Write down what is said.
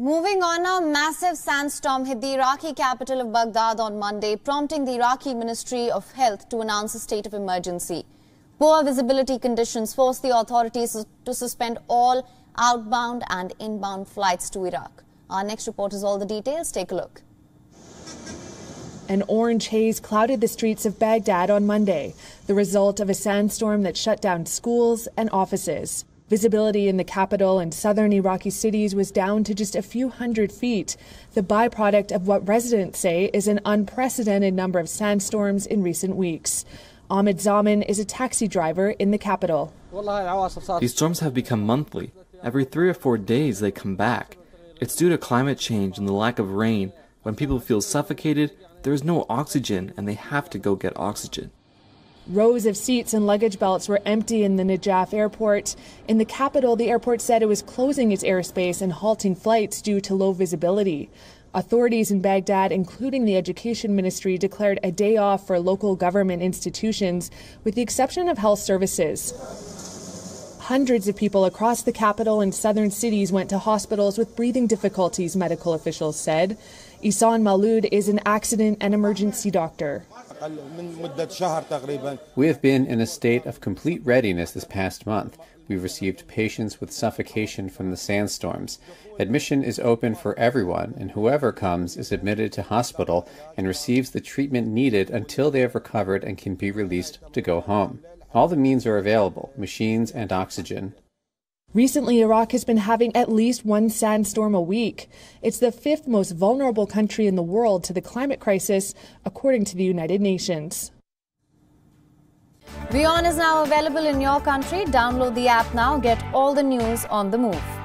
Moving on, a massive sandstorm hit the Iraqi capital of Baghdad on Monday, prompting the Iraqi Ministry of Health to announce a state of emergency. Poor visibility conditions forced the authorities to suspend all outbound and inbound flights to Iraq. Our next report has all the details. Take a look. An orange haze clouded the streets of Baghdad on Monday, the result of a sandstorm that shut down schools and offices. Visibility in the capital and southern Iraqi cities was down to just a few hundred feet, the byproduct of what residents say is an unprecedented number of sandstorms in recent weeks. Ahmed Zaman is a taxi driver in the capital. These storms have become monthly. Every 3 or 4 days they come back. It's due to climate change and the lack of rain. When people feel suffocated, there is no oxygen and they have to go get oxygen. Rows of seats and luggage belts were empty in the Najaf airport. In the capital, the airport said it was closing its airspace and halting flights due to low visibility. Authorities in Baghdad, including the Education Ministry, declared a day off for local government institutions, with the exception of health services. Hundreds of people across the capital and southern cities went to hospitals with breathing difficulties, medical officials said. Isan Maloud is an accident and emergency doctor. We have been in a state of complete readiness this past month. We've received patients with suffocation from the sandstorms. Admission is open for everyone, and whoever comes is admitted to hospital and receives the treatment needed until they have recovered and can be released to go home. All the means are available, machines and oxygen. Recently, Iraq has been having at least one sandstorm a week. It's the fifth most vulnerable country in the world to the climate crisis, according to the United Nations. WION is now available in your country. Download the app now. Get all the news on the move.